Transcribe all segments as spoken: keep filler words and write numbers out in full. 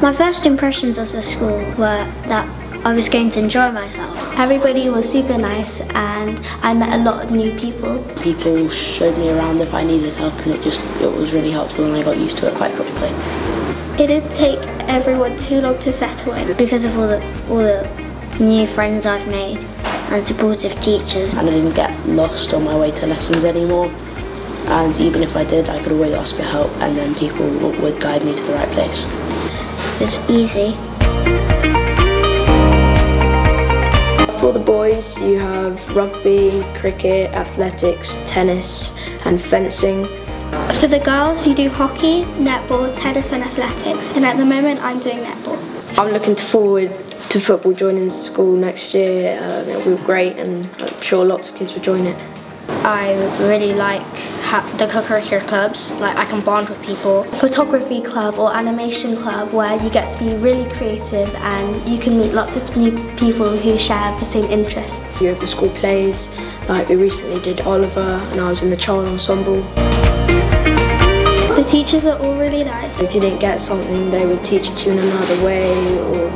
My first impressions of the school were that I was going to enjoy myself. Everybody was super nice and I met a lot of new people. People showed me around if I needed help, and it just it was really helpful, and I got used to it quite quickly. It didn't take everyone too long to settle in. Because of all the, all the new friends I've made and supportive teachers. And I didn't get lost on my way to lessons anymore. And even if I did, I could always ask for help, and then people would guide me to the right place. It's easy. For the boys, you have rugby, cricket, athletics, tennis and fencing. For the girls, you do hockey, netball, tennis and athletics, and at the moment I'm doing netball. I'm looking forward to football joining school next year. Um, it'll be great, and I'm sure lots of kids will join it. I really like the co-curricular clubs, like I can bond with people. Photography club or animation club, where you get to be really creative and you can meet lots of new people who share the same interests. You have the school plays, like we recently did Oliver, and I was in the child ensemble. The teachers are all really nice. If you didn't get something, they would teach it to you in another way or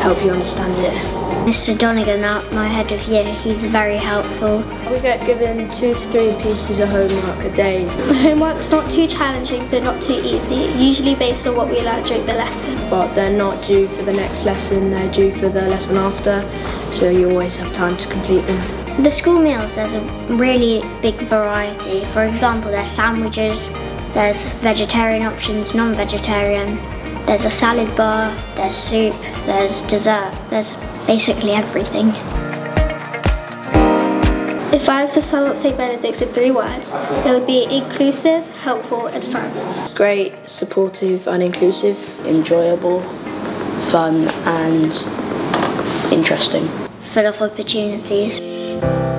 help you understand it. Mr Donegan, my head of year, he's very helpful. We get given two to three pieces of homework a day. The homework's not too challenging but not too easy, usually based on what we learn during the lesson. But they're not due for the next lesson, they're due for the lesson after, so you always have time to complete them. The school meals, there's a really big variety. For example, there's sandwiches, there's vegetarian options, non-vegetarian, there's a salad bar, there's soup, there's dessert, there's basically everything. If I was to sum up St Benedict's in three words, it would be inclusive, helpful and fun. Great, supportive and inclusive. Enjoyable, fun and interesting. Full of opportunities.